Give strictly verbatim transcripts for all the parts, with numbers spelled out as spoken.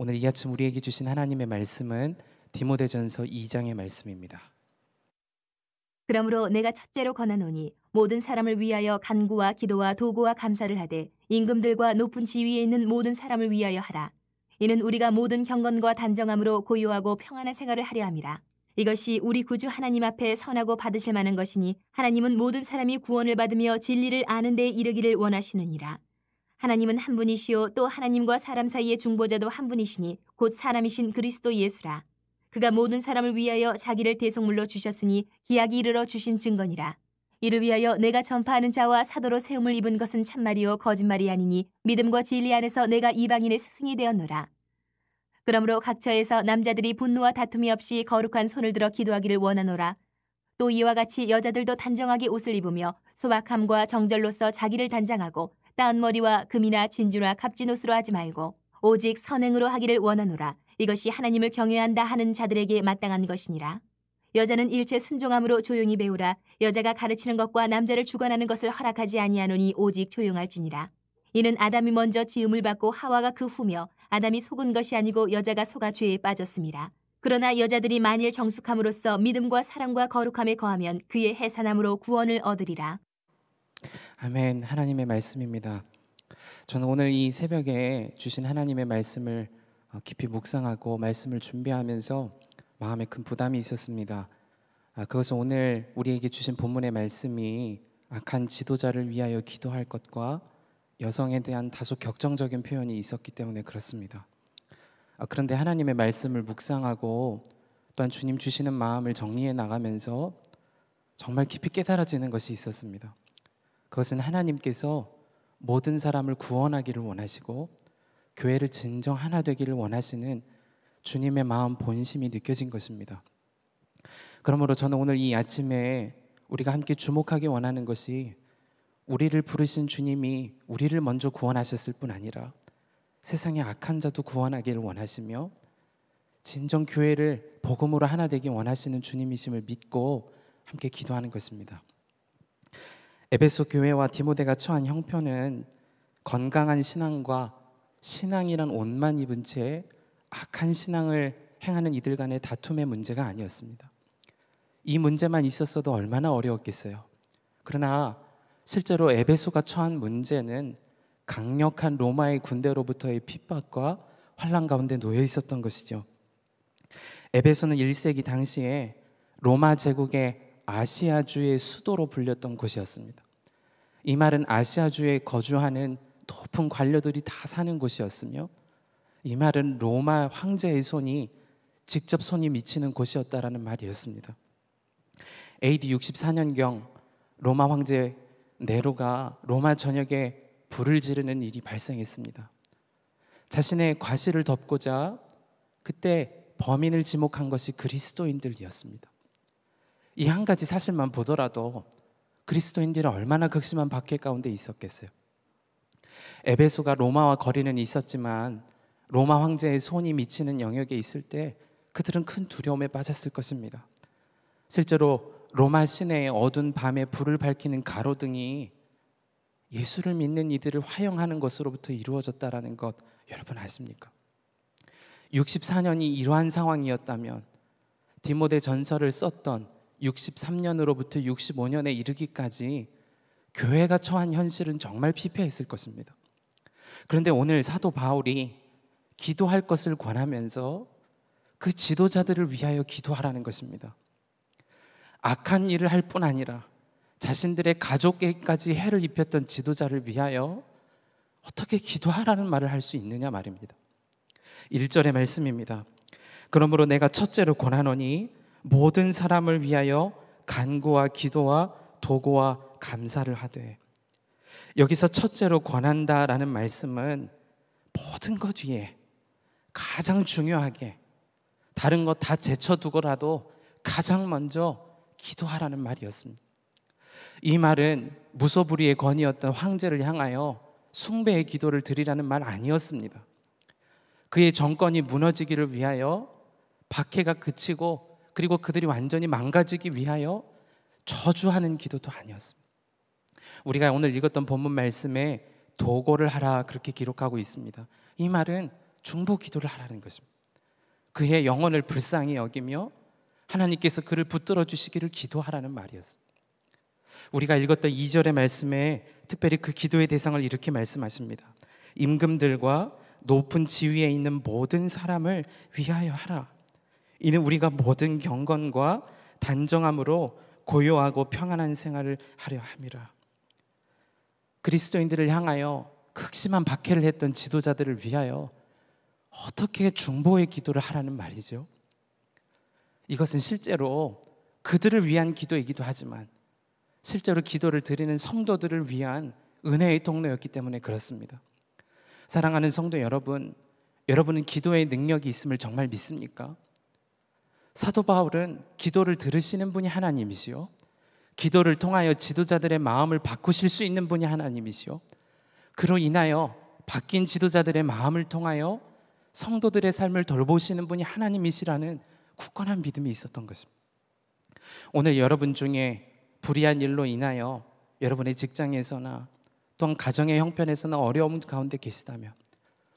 오늘 이 아침 우리에게 주신 하나님의 말씀은 디모데전서 이 장의 말씀입니다. 그러므로 내가 첫째로 권하노니 모든 사람을 위하여 간구와 기도와 도구와 감사를 하되 임금들과 높은 지위에 있는 모든 사람을 위하여 하라. 이는 우리가 모든 경건과 단정함으로 고요하고 평안한 생활을 하려 함이라. 이것이 우리 구주 하나님 앞에 선하고 받으실 만한 것이니 하나님은 모든 사람이 구원을 받으며 진리를 아는 데 이르기를 원하시느니라. 하나님은 한 분이시요 또 하나님과 사람 사이의 중보자도 한 분이시니 곧 사람이신 그리스도 예수라. 그가 모든 사람을 위하여 자기를 대속물로 주셨으니 기약이 이르러 주신 증거니라. 이를 위하여 내가 전파하는 자와 사도로 세움을 입은 것은 참말이요 거짓말이 아니니 믿음과 진리 안에서 내가 이방인의 스승이 되었노라. 그러므로 각처에서 남자들이 분노와 다툼이 없이 거룩한 손을 들어 기도하기를 원하노라. 또 이와 같이 여자들도 단정하게 옷을 입으며 소박함과 정절로서 자기를 단장하고 따은 머리와 금이나 진주나 값진 옷으로 하지 말고 오직 선행으로 하기를 원하노라. 이것이 하나님을 경외한다 하는 자들에게 마땅한 것이니라. 여자는 일체 순종함으로 조용히 배우라. 여자가 가르치는 것과 남자를 주관하는 것을 허락하지 아니하노니 오직 조용할지니라. 이는 아담이 먼저 지음을 받고 하와가 그 후며 아담이 속은 것이 아니고 여자가 속아 죄에 빠졌음이라. 그러나 여자들이 만일 정숙함으로써 믿음과 사랑과 거룩함에 거하면 그의 해산함으로 구원을 얻으리라. 아멘. 하나님의 말씀입니다. 저는 오늘 이 새벽에 주신 하나님의 말씀을 깊이 묵상하고 말씀을 준비하면서 마음에 큰 부담이 있었습니다. 그것은 오늘 우리에게 주신 본문의 말씀이 악한 지도자를 위하여 기도할 것과 여성에 대한 다소 격정적인 표현이 있었기 때문에 그렇습니다. 그런데 하나님의 말씀을 묵상하고 또한 주님 주시는 마음을 정리해 나가면서 정말 깊이 깨달아지는 것이 있었습니다. 그것은 하나님께서 모든 사람을 구원하기를 원하시고 교회를 진정 하나 되기를 원하시는 주님의 마음 본심이 느껴진 것입니다. 그러므로 저는 오늘 이 아침에 우리가 함께 주목하기 원하는 것이 우리를 부르신 주님이 우리를 먼저 구원하셨을 뿐 아니라 세상의 악한 자도 구원하기를 원하시며 진정 교회를 복음으로 하나 되기 원하시는 주님이심을 믿고 함께 기도하는 것입니다. 에베소 교회와 디모데가 처한 형편은 건강한 신앙과 신앙이란 옷만 입은 채 악한 신앙을 행하는 이들 간의 다툼의 문제가 아니었습니다. 이 문제만 있었어도 얼마나 어려웠겠어요. 그러나 실제로 에베소가 처한 문제는 강력한 로마의 군대로부터의 핍박과 환난 가운데 놓여 있었던 것이죠. 에베소는 일 세기 당시에 로마 제국의 아시아주의 수도로 불렸던 곳이었습니다. 이 말은 아시아주에 거주하는 높은 관료들이 다 사는 곳이었으며 이 말은 로마 황제의 손이 직접 손이 미치는 곳이었다라는 말이었습니다. 에이디 육십사 년경 로마 황제 네로가 로마 전역에 불을 지르는 일이 발생했습니다. 자신의 과실을 덮고자 그때 범인을 지목한 것이 그리스도인들이었습니다. 이 한 가지 사실만 보더라도 그리스도인들이 얼마나 극심한 박해 가운데 있었겠어요. 에베소가 로마와 거리는 있었지만 로마 황제의 손이 미치는 영역에 있을 때 그들은 큰 두려움에 빠졌을 것입니다. 실제로 로마 시내의 어두운 밤에 불을 밝히는 가로등이 예수를 믿는 이들을 화형하는 것으로부터 이루어졌다라는 것 여러분 아십니까? 육십사 년이 이러한 상황이었다면 디모데 전서를 썼던 육십삼 년으로부터 육십오 년에 이르기까지 교회가 처한 현실은 정말 피폐했을 것입니다. 그런데 오늘 사도 바울이 기도할 것을 권하면서 그 지도자들을 위하여 기도하라는 것입니다. 악한 일을 할 뿐 아니라 자신들의 가족에게까지 해를 입혔던 지도자를 위하여 어떻게 기도하라는 말을 할 수 있느냐 말입니다. 일 절의 말씀입니다. 그러므로 내가 첫째로 권하노니 모든 사람을 위하여 간구와 기도와 도구와 감사를 하되, 여기서 첫째로 권한다라는 말씀은 모든 것 위에 가장 중요하게 다른 것 다 제쳐두고라도 가장 먼저 기도하라는 말이었습니다. 이 말은 무소불위의 권위였던 황제를 향하여 숭배의 기도를 드리라는 말 아니었습니다. 그의 정권이 무너지기를 위하여 박해가 그치고 그리고 그들이 완전히 망가지기 위하여 저주하는 기도도 아니었습니다. 우리가 오늘 읽었던 본문 말씀에 도고를 하라 그렇게 기록하고 있습니다. 이 말은 중보 기도를 하라는 것입니다. 그의 영혼을 불쌍히 여기며 하나님께서 그를 붙들어 주시기를 기도하라는 말이었습니다. 우리가 읽었던 이 절의 말씀에 특별히 그 기도의 대상을 이렇게 말씀하십니다. 임금들과 높은 지위에 있는 모든 사람을 위하여 하라. 이는 우리가 모든 경건과 단정함으로 고요하고 평안한 생활을 하려 함이라. 그리스도인들을 향하여 극심한 박해를 했던 지도자들을 위하여 어떻게 중보의 기도를 하라는 말이죠. 이것은 실제로 그들을 위한 기도이기도 하지만 실제로 기도를 드리는 성도들을 위한 은혜의 통로였기 때문에 그렇습니다. 사랑하는 성도 여러분, 여러분은 기도의 능력이 있음을 정말 믿습니까? 사도 바울은 기도를 들으시는 분이 하나님이시요, 기도를 통하여 지도자들의 마음을 바꾸실 수 있는 분이 하나님이시요, 그로 인하여 바뀐 지도자들의 마음을 통하여 성도들의 삶을 돌보시는 분이 하나님이시라는 굳건한 믿음이 있었던 것입니다. 오늘 여러분 중에 불의한 일로 인하여 여러분의 직장에서나 또한 가정의 형편에서나 어려움 가운데 계시다면,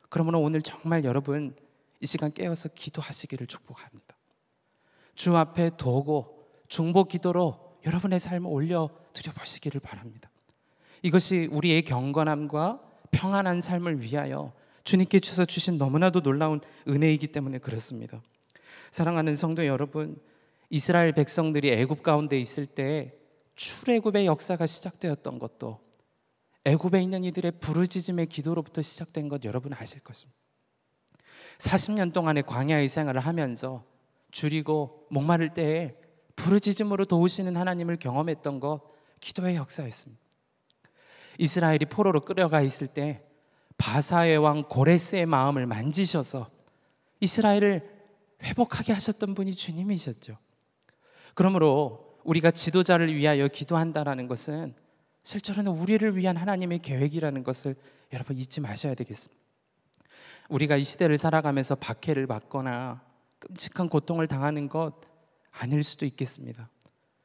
그러므로 오늘 정말 여러분 이 시간 깨어서 기도하시기를 축복합니다. 주 앞에 두고 중보 기도로 여러분의 삶을 올려드려 보시기를 바랍니다. 이것이 우리의 경건함과 평안한 삶을 위하여 주님께서 주신 너무나도 놀라운 은혜이기 때문에 그렇습니다. 사랑하는 성도 여러분, 이스라엘 백성들이 애굽 가운데 있을 때 출애굽의 역사가 시작되었던 것도 애굽에 있는 이들의 부르짖음의 기도로부터 시작된 것 여러분 아실 것입니다. 사십 년 동안의 광야의 생활을 하면서 줄이고 목마를 때에 부르짖음으로 도우시는 하나님을 경험했던 것, 기도의 역사였습니다. 이스라엘이 포로로 끌려가 있을 때 바사의 왕 고레스의 마음을 만지셔서 이스라엘을 회복하게 하셨던 분이 주님이셨죠. 그러므로 우리가 지도자를 위하여 기도한다라는 것은 실제로는 우리를 위한 하나님의 계획이라는 것을 여러분 잊지 마셔야 되겠습니다. 우리가 이 시대를 살아가면서 박해를 받거나 끔찍한 고통을 당하는 것 아닐 수도 있겠습니다.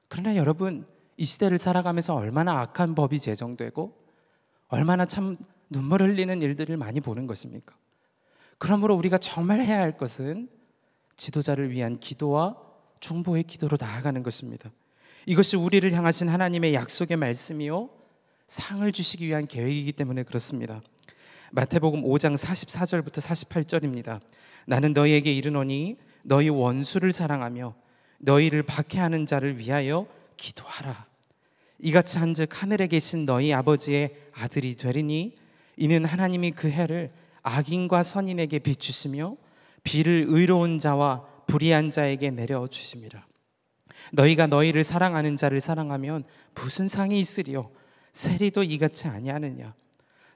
그러나 여러분, 이 시대를 살아가면서 얼마나 악한 법이 제정되고 얼마나 참 눈물 흘리는 일들을 많이 보는 것입니까? 그러므로 우리가 정말 해야 할 것은 지도자를 위한 기도와 중보의 기도로 나아가는 것입니다. 이것이 우리를 향하신 하나님의 약속의 말씀이요, 상을 주시기 위한 계획이기 때문에 그렇습니다. 마태복음 오 장 사십사 절부터 사십팔 절입니다. 나는 너희에게 이르노니 너희 원수를 사랑하며 너희를 박해하는 자를 위하여 기도하라. 이같이 한즉 하늘에 계신 너희 아버지의 아들이 되리니 이는 하나님이 그 해를 악인과 선인에게 비추시며 비를 의로운 자와 불의한 자에게 내려주심이라. 너희가 너희를 사랑하는 자를 사랑하면 무슨 상이 있으리요? 세리도 이같이 아니하느냐?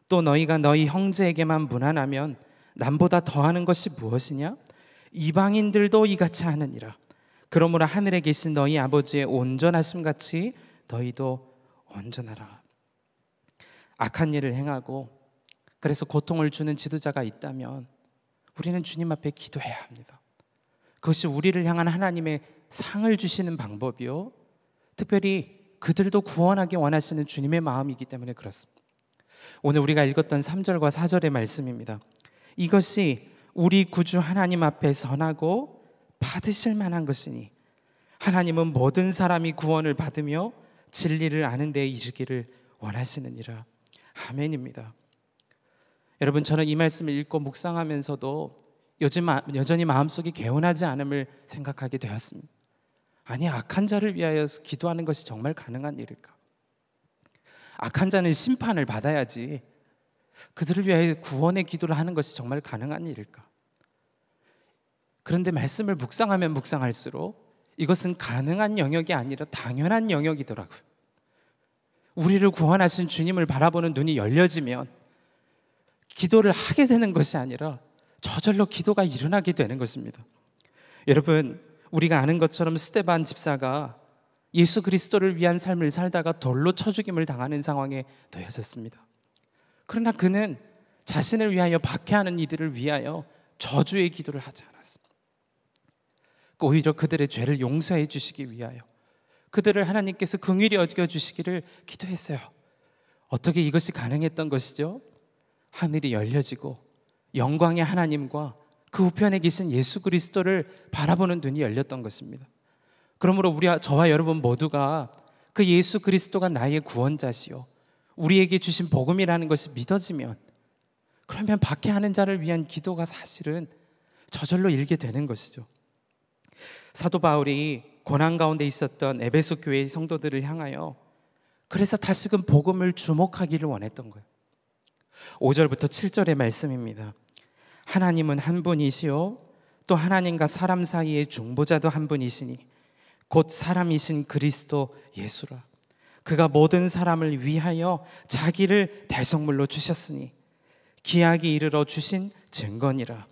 또 너희가 너희 형제에게만 무난하면 남보다 더하는 것이 무엇이냐? 이방인들도 이같이 하느니라. 그러므로 하늘에 계신 너희 아버지의 온전하심 같이 너희도 온전하라. 악한 일을 행하고 그래서 고통을 주는 지도자가 있다면 우리는 주님 앞에 기도해야 합니다. 그것이 우리를 향한 하나님의 상을 주시는 방법이요, 특별히 그들도 구원하기 원하시는 주님의 마음이기 때문에 그렇습니다. 오늘 우리가 읽었던 삼 절과 사 절의 말씀입니다. 이것이 우리 구주 하나님 앞에 선하고 받으실 만한 것이니 하나님은 모든 사람이 구원을 받으며 진리를 아는 데 이르기를 원하시느니라. 아멘입니다. 여러분, 저는 이 말씀을 읽고 묵상하면서도 요즘 여전히 마음속이 개운하지 않음을 생각하게 되었습니다. 아니, 악한 자를 위하여 기도하는 것이 정말 가능한 일일까? 악한 자는 심판을 받아야지 그들을 위하여 구원의 기도를 하는 것이 정말 가능한 일일까? 그런데 말씀을 묵상하면 묵상할수록 이것은 가능한 영역이 아니라 당연한 영역이더라고요. 우리를 구원하신 주님을 바라보는 눈이 열려지면 기도를 하게 되는 것이 아니라 저절로 기도가 일어나게 되는 것입니다. 여러분, 우리가 아는 것처럼 스데반 집사가 예수 그리스도를 위한 삶을 살다가 돌로 쳐 죽임을 당하는 상황에 놓여졌습니다. 그러나 그는 자신을 위하여 박해하는 이들을 위하여 저주의 기도를 하지 않았습니다. 오히려 그들의 죄를 용서해 주시기 위하여 그들을 하나님께서 긍휼히 여겨 주시기를 기도했어요. 어떻게 이것이 가능했던 것이죠? 하늘이 열려지고 영광의 하나님과 그 우편에 계신 예수 그리스도를 바라보는 눈이 열렸던 것입니다. 그러므로 우리 저와 여러분 모두가 그 예수 그리스도가 나의 구원자시요 우리에게 주신 복음이라는 것이 믿어지면, 그러면 박해하는 자를 위한 기도가 사실은 저절로 일게 되는 것이죠. 사도 바울이 고난 가운데 있었던 에베소 교회의 성도들을 향하여 그래서 다시금 복음을 주목하기를 원했던 거예요. 오 절부터 칠 절의 말씀입니다. 하나님은 한 분이시요 또 하나님과 사람 사이의 중보자도 한 분이시니 곧 사람이신 그리스도 예수라. 그가 모든 사람을 위하여 자기를 대속물로 주셨으니 기약이 이르러 주신 증거니라.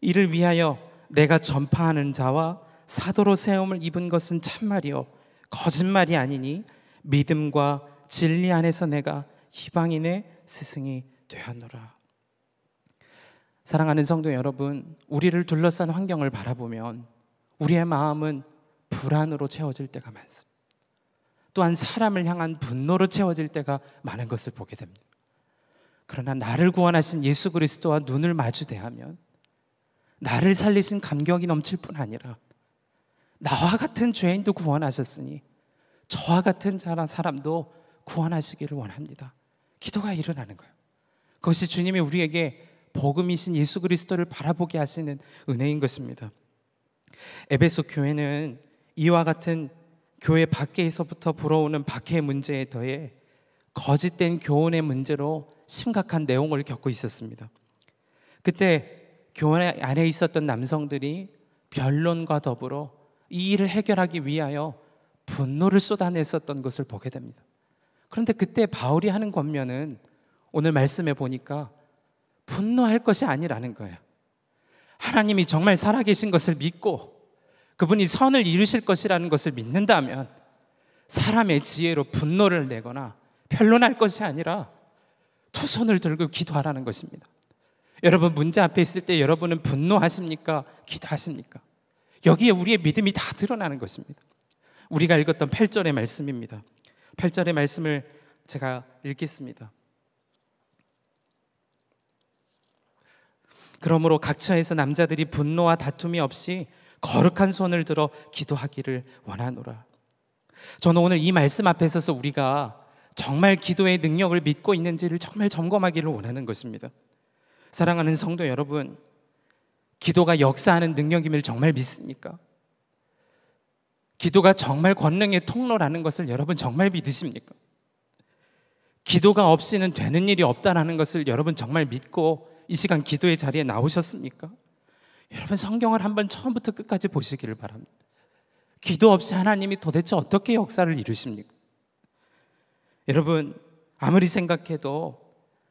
이를 위하여 내가 전파하는 자와 사도로 세움을 입은 것은 참말이요 거짓말이 아니니 믿음과 진리 안에서 내가 이방인의 스승이 되었노라. 사랑하는 성도 여러분, 우리를 둘러싼 환경을 바라보면 우리의 마음은 불안으로 채워질 때가 많습니다. 또한 사람을 향한 분노로 채워질 때가 많은 것을 보게 됩니다. 그러나 나를 구원하신 예수 그리스도와 눈을 마주 대하면 나를 살리신 감격이 넘칠 뿐 아니라 나와 같은 죄인도 구원하셨으니 저와 같은 사람도 구원하시기를 원합니다. 기도가 일어나는 거예요. 그것이 주님이 우리에게 복음이신 예수 그리스도를 바라보게 하시는 은혜인 것입니다. 에베소 교회는 이와 같은 교회 밖에서부터 불어오는 박해의 문제에 더해 거짓된 교훈의 문제로 심각한 내용을 겪고 있었습니다. 그때 교회 안에 있었던 남성들이 변론과 더불어 이 일을 해결하기 위하여 분노를 쏟아냈었던 것을 보게 됩니다. 그런데 그때 바울이 하는 권면은 오늘 말씀해 보니까 분노할 것이 아니라는 거예요. 하나님이 정말 살아계신 것을 믿고 그분이 선을 이루실 것이라는 것을 믿는다면 사람의 지혜로 분노를 내거나 변론할 것이 아니라 두 손을 들고 기도하라는 것입니다. 여러분, 문제 앞에 있을 때 여러분은 분노하십니까? 기도하십니까? 여기에 우리의 믿음이 다 드러나는 것입니다. 우리가 읽었던 팔 절의 말씀입니다. 팔 절의 말씀을 제가 읽겠습니다. 그러므로 각 처에서 남자들이 분노와 다툼이 없이 거룩한 손을 들어 기도하기를 원하노라. 저는 오늘 이 말씀 앞에 서서 우리가 정말 기도의 능력을 믿고 있는지를 정말 점검하기를 원하는 것입니다. 사랑하는 성도 여러분, 기도가 역사하는 능력임을 정말 믿습니까? 기도가 정말 권능의 통로라는 것을 여러분 정말 믿으십니까? 기도가 없이는 되는 일이 없다라는 것을 여러분 정말 믿고 이 시간 기도의 자리에 나오셨습니까? 여러분, 성경을 한번 처음부터 끝까지 보시기를 바랍니다. 기도 없이 하나님이 도대체 어떻게 역사를 이루십니까? 여러분, 아무리 생각해도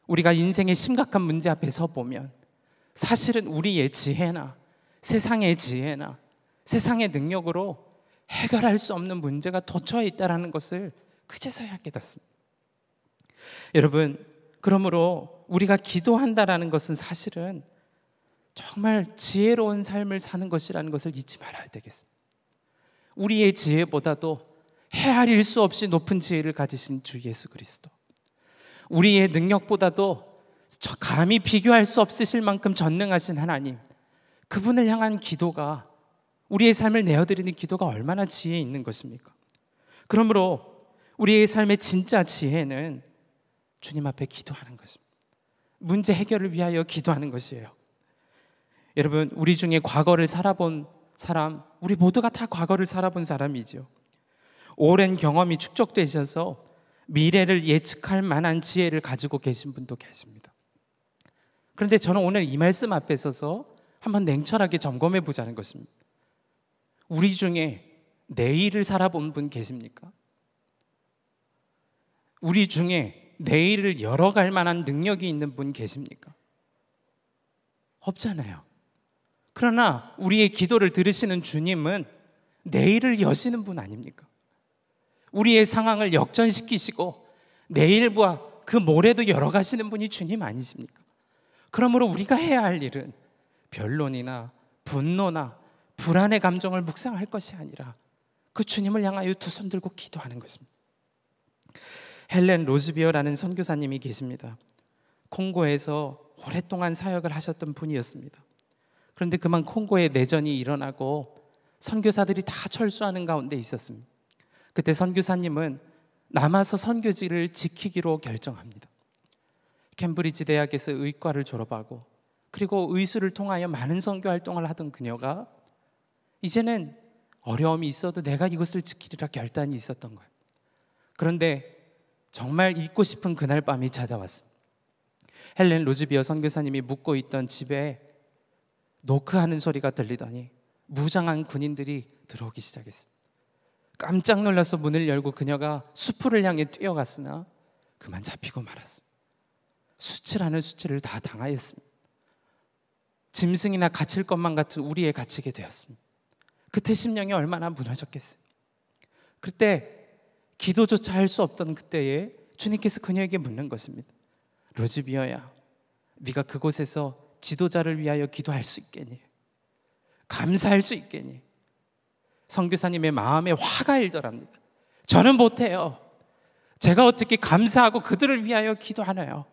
우리가 인생의 심각한 문제 앞에 서 보면 사실은 우리의 지혜나 세상의 지혜나 세상의 능력으로 해결할 수 없는 문제가 도처에 있다는 것을 그제서야 깨닫습니다. 여러분, 그러므로 우리가 기도한다라는 것은 사실은 정말 지혜로운 삶을 사는 것이라는 것을 잊지 말아야 되겠습니다. 우리의 지혜보다도 헤아릴 수 없이 높은 지혜를 가지신 주 예수 그리스도, 우리의 능력보다도 저 감히 비교할 수 없으실 만큼 전능하신 하나님, 그분을 향한 기도가, 우리의 삶을 내어드리는 기도가 얼마나 지혜에 있는 것입니까? 그러므로 우리의 삶의 진짜 지혜는 주님 앞에 기도하는 것입니다. 문제 해결을 위하여 기도하는 것이에요. 여러분, 우리 중에 과거를 살아본 사람, 우리 모두가 다 과거를 살아본 사람이죠. 오랜 경험이 축적되셔서 미래를 예측할 만한 지혜를 가지고 계신 분도 계십니다. 그런데 저는 오늘 이 말씀 앞에 서서 한번 냉철하게 점검해 보자는 것입니다. 우리 중에 내일을 살아본 분 계십니까? 우리 중에 내일을 열어갈 만한 능력이 있는 분 계십니까? 없잖아요. 그러나 우리의 기도를 들으시는 주님은 내일을 여시는 분 아닙니까? 우리의 상황을 역전시키시고 내일과 그 모레도 열어가시는 분이 주님 아니십니까? 그러므로 우리가 해야 할 일은 변론이나 분노나 불안의 감정을 묵상할 것이 아니라 그 주님을 향하여 두 손 들고 기도하는 것입니다. 헬렌 로즈비어라는 선교사님이 계십니다. 콩고에서 오랫동안 사역을 하셨던 분이었습니다. 그런데 그만 콩고에 내전이 일어나고 선교사들이 다 철수하는 가운데 있었습니다. 그때 선교사님은 남아서 선교지를 지키기로 결정합니다. 캠브리지 대학에서 의과를 졸업하고 그리고 의술을 통하여 많은 선교 활동을 하던 그녀가 이제는 어려움이 있어도 내가 이것을 지키리라 결단이 있었던 거예요. 그런데 정말 잊고 싶은 그날 밤이 찾아왔습니다. 헬렌 로즈비어 선교사님이 묵고 있던 집에 노크하는 소리가 들리더니 무장한 군인들이 들어오기 시작했습니다. 깜짝 놀라서 문을 열고 그녀가 수풀을 향해 뛰어갔으나 그만 잡히고 말았습니다. 수치라는 수치를 다 당하였습니다. 짐승이나 갇힐 것만 같은 우리에 갇히게 되었습니다. 그때 심령이 얼마나 무너졌겠어요. 그때 기도조차 할 수 없던 그때에 주님께서 그녀에게 묻는 것입니다. 로즈비어야, 네가 그곳에서 지도자를 위하여 기도할 수 있겠니? 감사할 수 있겠니? 선교사님의 마음에 화가 일더랍니다. 저는 못해요. 제가 어떻게 감사하고 그들을 위하여 기도하나요?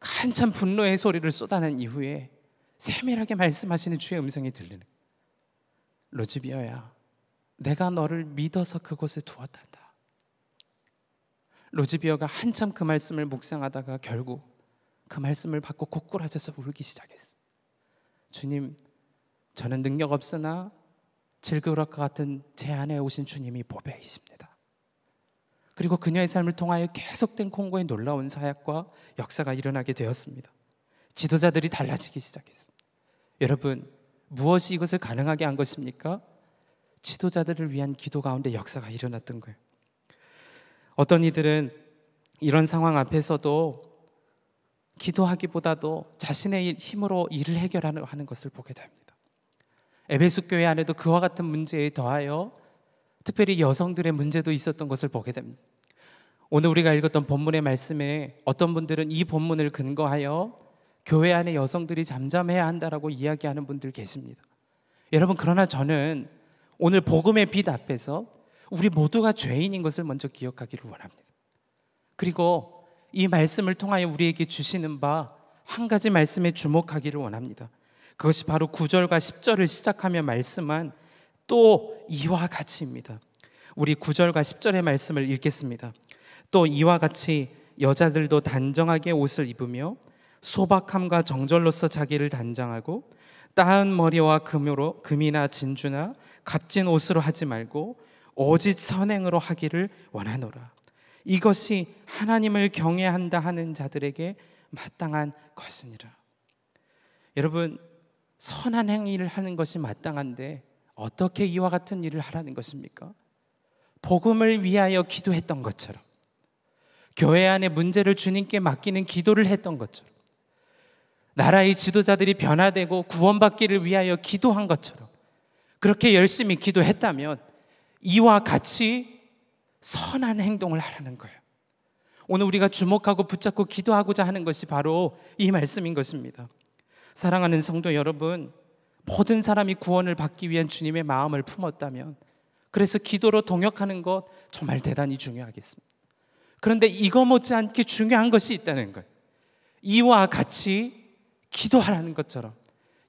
한참 분노의 소리를 쏟아낸 이후에 세밀하게 말씀하시는 주의 음성이 들리는, 로즈비어야, 내가 너를 믿어서 그곳에 두었단다. 로즈비어가 한참 그 말씀을 묵상하다가 결국 그 말씀을 받고 고꾸라져서 울기 시작했습니다. 주님, 저는 능력 없으나 질그릇과 같은 제 안에 오신 주님이 보배이십니다. 그리고 그녀의 삶을 통하여 계속된 콩고의 놀라운 사역과 역사가 일어나게 되었습니다. 지도자들이 달라지기 시작했습니다. 여러분, 무엇이 이것을 가능하게 한 것입니까? 지도자들을 위한 기도 가운데 역사가 일어났던 거예요. 어떤 이들은 이런 상황 앞에서도 기도하기보다도 자신의 힘으로 일을 해결하는 것을 보게 됩니다. 에베소 교회 안에도 그와 같은 문제에 더하여 특별히 여성들의 문제도 있었던 것을 보게 됩니다. 오늘 우리가 읽었던 본문의 말씀에 어떤 분들은 이 본문을 근거하여 교회 안에 여성들이 잠잠해야 한다라고 이야기하는 분들 계십니다. 여러분, 그러나 저는 오늘 복음의 빛 앞에서 우리 모두가 죄인인 것을 먼저 기억하기를 원합니다. 그리고 이 말씀을 통하여 우리에게 주시는 바 한 가지 말씀에 주목하기를 원합니다. 그것이 바로 구 절과 십 절을 시작하며 말씀한 또 이와 같이입니다. 우리 구 절과 십 절의 말씀을 읽겠습니다. 또 이와 같이 여자들도 단정하게 옷을 입으며 소박함과 정절로서 자기를 단장하고 따은 머리와 금으로, 금이나 진주나 값진 옷으로 하지 말고 오직 선행으로 하기를 원하노라. 이것이 하나님을 경외한다 하는 자들에게 마땅한 것이니라. 여러분, 선한 행위를 하는 것이 마땅한데 어떻게 이와 같은 일을 하라는 것입니까? 복음을 위하여 기도했던 것처럼, 교회 안의 문제를 주님께 맡기는 기도를 했던 것처럼, 나라의 지도자들이 변화되고 구원받기를 위하여 기도한 것처럼 그렇게 열심히 기도했다면 이와 같이 선한 행동을 하라는 거예요. 오늘 우리가 주목하고 붙잡고 기도하고자 하는 것이 바로 이 말씀인 것입니다. 사랑하는 성도 여러분, 모든 사람이 구원을 받기 위한 주님의 마음을 품었다면, 그래서 기도로 동역하는 것 정말 대단히 중요하겠습니다. 그런데 이거 못지않게 중요한 것이 있다는 거예요. 이와 같이 기도하라는 것처럼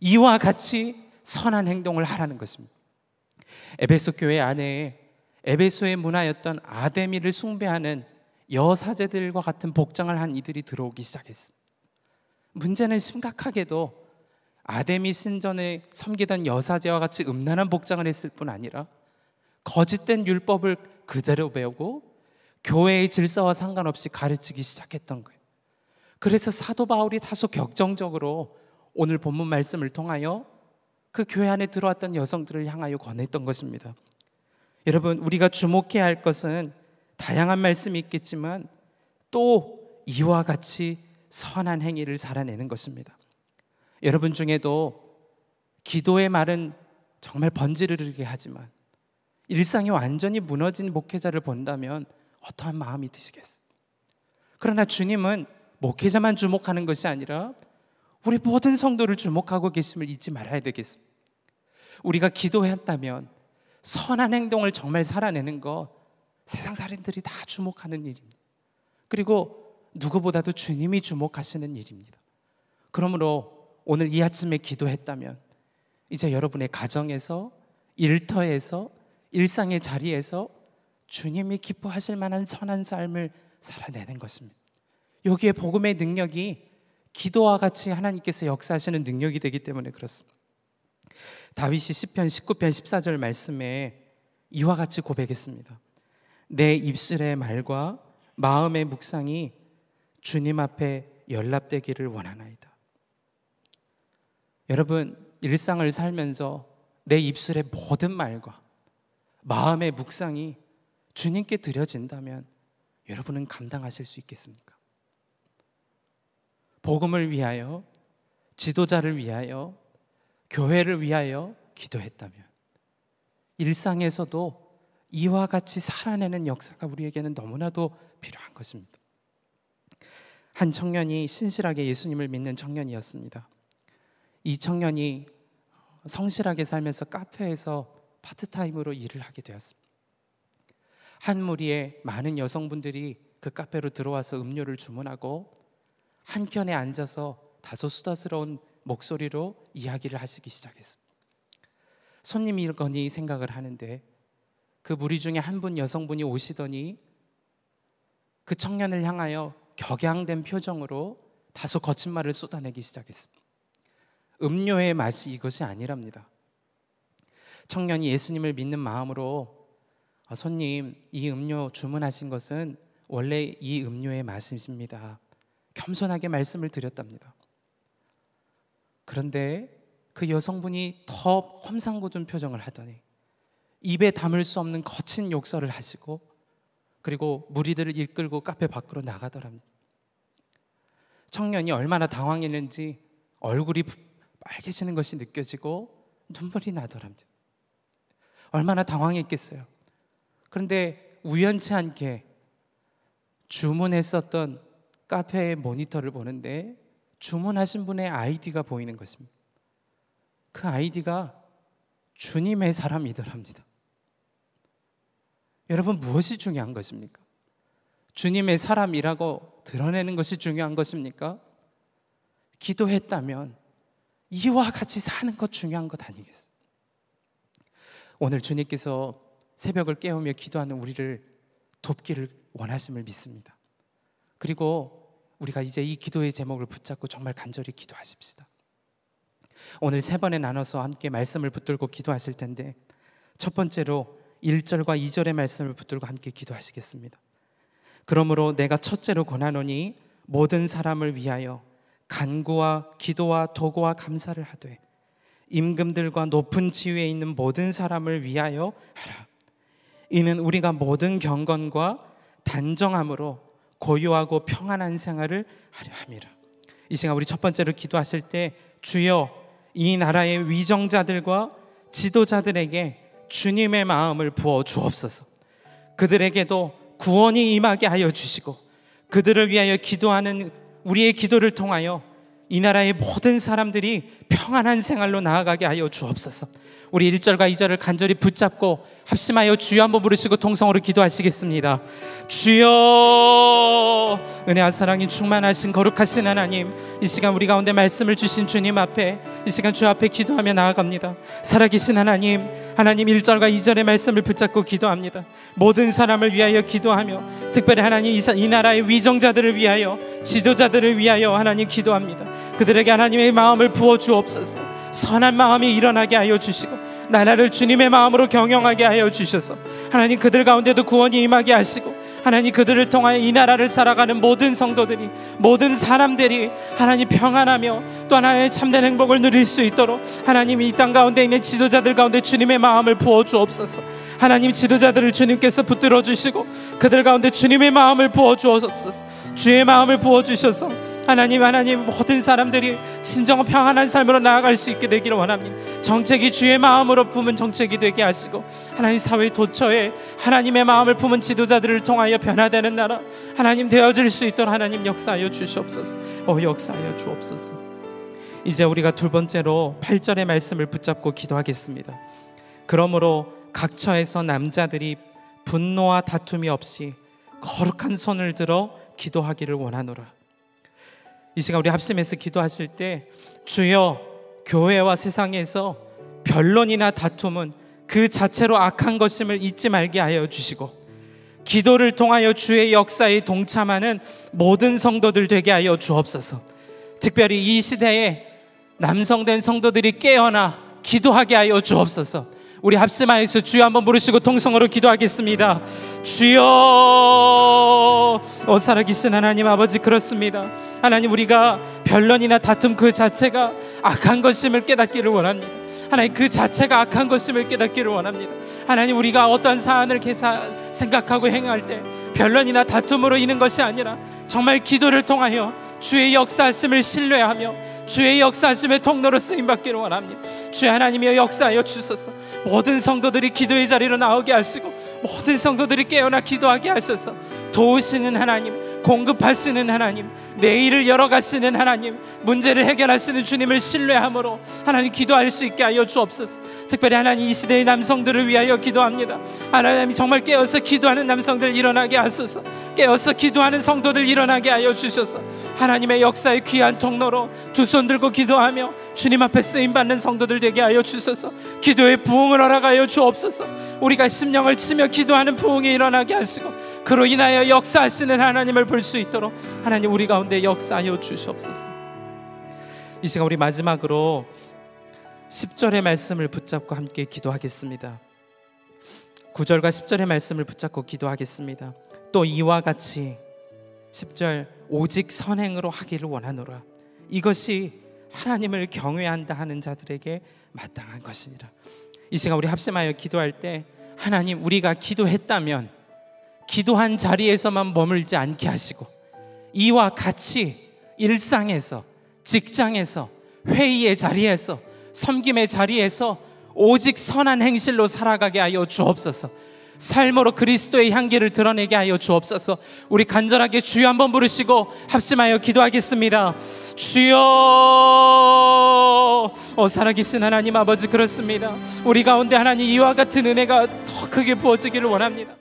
이와 같이 선한 행동을 하라는 것입니다. 에베소 교회 안에 에베소의 문화였던 아데미를 숭배하는 여사제들과 같은 복장을 한 이들이 들어오기 시작했습니다. 문제는 심각하게도 아데미 신전에 섬기던 여사제와 같이 음란한 복장을 했을 뿐 아니라 거짓된 율법을 그대로 배우고 교회의 질서와 상관없이 가르치기 시작했던 거예요. 그래서 사도 바울이 다소 격정적으로 오늘 본문 말씀을 통하여 그 교회 안에 들어왔던 여성들을 향하여 권했던 것입니다. 여러분, 우리가 주목해야 할 것은 다양한 말씀이 있겠지만 또 이와 같이 선한 행위를 살아내는 것입니다. 여러분 중에도 기도의 말은 정말 번지르르게 하지만 일상이 완전히 무너진 목회자를 본다면 어떠한 마음이 드시겠어요? 그러나 주님은 목회자만 주목하는 것이 아니라 우리 모든 성도를 주목하고 계심을 잊지 말아야 되겠습니다. 우리가 기도했다면 선한 행동을 정말 살아내는 것 세상 사람들이 다 주목하는 일입니다. 그리고 누구보다도 주님이 주목하시는 일입니다. 그러므로 오늘 이 아침에 기도했다면 이제 여러분의 가정에서, 일터에서, 일상의 자리에서 주님이 기뻐하실 만한 선한 삶을 살아내는 것입니다. 여기에 복음의 능력이 기도와 같이 하나님께서 역사하시는 능력이 되기 때문에 그렇습니다. 다윗이 시편 십구 편 십사 절 말씀에 이와 같이 고백했습니다. 내 입술의 말과 마음의 묵상이 주님 앞에 연락되기를 원하나이다. 여러분, 일상을 살면서 내 입술의 모든 말과 마음의 묵상이 주님께 드려진다면 여러분은 감당하실 수 있겠습니까? 복음을 위하여, 지도자를 위하여, 교회를 위하여 기도했다면 일상에서도 이와 같이 살아내는 역사가 우리에게는 너무나도 필요한 것입니다. 한 청년이 신실하게 예수님을 믿는 청년이었습니다. 이 청년이 성실하게 살면서 카페에서 파트타임으로 일을 하게 되었습니다. 한 무리의 많은 여성분들이 그 카페로 들어와서 음료를 주문하고 한켠에 앉아서 다소 수다스러운 목소리로 이야기를 하시기 시작했습니다. 손님이거니 생각을 하는데 그 무리 중에 한 분 여성분이 오시더니 그 청년을 향하여 격양된 표정으로 다소 거친 말을 쏟아내기 시작했습니다. 음료의 맛이 이것이 아니랍니다. 청년이 예수님을 믿는 마음으로 아, 손님, 이 음료 주문하신 것은 원래 이 음료의 맛입니다. 겸손하게 말씀을 드렸답니다. 그런데 그 여성분이 더 험상궂은 표정을 하더니 입에 담을 수 없는 거친 욕설을 하시고 그리고 무리들을 이끌고 카페 밖으로 나가더랍니다. 청년이 얼마나 당황했는지 얼굴이 빨개지는 것이 느껴지고 눈물이 나더랍니다. 얼마나 당황했겠어요. 그런데 우연치 않게 주문했었던 카페의 모니터를 보는데 주문하신 분의 아이디가 보이는 것입니다. 그 아이디가 주님의 사람이더랍니다. 여러분, 무엇이 중요한 것입니까? 주님의 사람이라고 드러내는 것이 중요한 것입니까? 기도했다면 이와 같이 사는 것 중요한 것 아니겠어요? 오늘 주님께서 새벽을 깨우며 기도하는 우리를 돕기를 원하심을 믿습니다. 그리고 우리가 이제 이 기도의 제목을 붙잡고 정말 간절히 기도하십시다. 오늘 세 번에 나눠서 함께 말씀을 붙들고 기도하실 텐데 첫 번째로 일 절과 이 절의 말씀을 붙들고 함께 기도하시겠습니다. 그러므로 내가 첫째로 권하노니 모든 사람을 위하여 간구와 기도와 도구와 감사를 하되 임금들과 높은 지위에 있는 모든 사람을 위하여 하라. 이는 우리가 모든 경건과 단정함으로 고요하고 평안한 생활을 하려 함이라. 이 시간 우리 첫 번째로 기도하실 때 주여, 이 나라의 위정자들과 지도자들에게 주님의 마음을 부어 주옵소서. 그들에게도 구원이 임하게 하여 주시고 그들을 위하여 기도하는 우리의 기도를 통하여 이 나라의 모든 사람들이 평안한 생활로 나아가게 하여 주옵소서. 우리 일 절과 이 절을 간절히 붙잡고 합심하여 주여 한번 부르시고 통성으로 기도하시겠습니다. 주여, 은혜와 사랑이 충만하신 거룩하신 하나님, 이 시간 우리 가운데 말씀을 주신 주님 앞에, 이 시간 주 앞에 기도하며 나아갑니다. 살아계신 하나님, 하나님 일 절과 이 절의 말씀을 붙잡고 기도합니다. 모든 사람을 위하여 기도하며 특별히 하나님 이 나라의 위정자들을 위하여, 지도자들을 위하여 하나님 기도합니다. 그들에게 하나님의 마음을 부어주옵소서. 선한 마음이 일어나게 하여 주시고 나라를 주님의 마음으로 경영하게 하여 주셔서 하나님 그들 가운데도 구원이 임하게 하시고 하나님 그들을 통하여 이 나라를 살아가는 모든 성도들이, 모든 사람들이 하나님 평안하며 또 하나의 참된 행복을 누릴 수 있도록 하나님 이 땅 가운데 있는 지도자들 가운데 주님의 마음을 부어주옵소서. 하나님 지도자들을 주님께서 붙들어 주시고 그들 가운데 주님의 마음을 부어주옵소서. 주의 마음을 부어주셔서 하나님 하나님 모든 사람들이 진정한 평안한 삶으로 나아갈 수 있게 되기를 원합니다. 정책이 주의 마음으로 품은 정책이 되게 하시고 하나님 사회 도처에 하나님의 마음을 품은 지도자들을 통하여 변화되는 나라 하나님 되어질 수 있도록 하나님 역사하여 주시옵소서. 어 역사하여 주옵소서. 이제 우리가 두 번째로 팔 절의 말씀을 붙잡고 기도하겠습니다. 그러므로 각처에서 남자들이 분노와 다툼이 없이 거룩한 손을 들어 기도하기를 원하노라. 이 시간 우리 합심해서 기도하실 때, 주여, 교회와 세상에서 변론이나 다툼은 그 자체로 악한 것임을 잊지 말게 하여 주시고, 기도를 통하여 주의 역사에 동참하는 모든 성도들 되게 하여 주옵소서. 특별히 이 시대에 남성된 성도들이 깨어나 기도하게 하여 주옵소서. 우리 합심하여서 주여 한번 부르시고 통성으로 기도하겠습니다. 주여, 오 살아계신 하나님 아버지, 그렇습니다. 하나님, 우리가 변론이나 다툼 그 자체가 악한 것임을 깨닫기를 원합니다. 하나님, 그 자체가 악한 것임을 깨닫기를 원합니다. 하나님, 우리가 어떤 사안을 계산, 생각하고 행할 때 변론이나 다툼으로 이는 것이 아니라 정말 기도를 통하여 주의 역사하심을 신뢰하며 주의 역사하심의 통로로 쓰임받기를 원합니다. 주 하나님이여, 역사하여 주소서. 모든 성도들이 기도의 자리로 나오게 하시고 모든 성도들이 깨어나 기도하게 하셔서 도우시는 하나님, 공급하시는 하나님, 내일을 열어가시는 하나님, 문제를 해결하시는 주님을 신뢰함으로 하나님 기도할 수 있게 하여 주옵소서. 특별히 하나님, 이 시대의 남성들을 위하여 기도합니다. 하나님, 정말 깨어서 기도하는 남성들 일어나게 하소서. 깨어서 기도하는 성도들 일어나게 하여 주셔서 하나님의 역사의 귀한 통로로 두 손 들고 기도하며 주님 앞에 쓰임받는 성도들 되게 하여 주소서. 기도의 부흥을 허락하여 주옵소서. 우리가 심령을 치며 기도하는 부흥이 일어나게 하시고 그로 인하여 역사하시는 하나님을 볼 수 있도록 하나님 우리 가운데 역사하여 주시옵소서. 이 시간 우리 마지막으로 십 절의 말씀을 붙잡고 함께 기도하겠습니다. 구 절과 십 절의 말씀을 붙잡고 기도하겠습니다. 또 이와 같이 십 절, 오직 선행으로 하기를 원하노라. 이것이 하나님을 경외한다 하는 자들에게 마땅한 것이니라. 이 시간 우리 합심하여 기도할 때, 하나님, 우리가 기도했다면 기도한 자리에서만 머물지 않게 하시고 이와 같이 일상에서, 직장에서, 회의의 자리에서, 섬김의 자리에서 오직 선한 행실로 살아가게 하여 주옵소서. 삶으로 그리스도의 향기를 드러내게 하여 주옵소서. 우리 간절하게 주여 한번 부르시고 합심하여 기도하겠습니다. 주여, 오 살아계신 하나님 아버지, 그렇습니다. 우리 가운데 하나님 이와 같은 은혜가 더 크게 부어지기를 원합니다.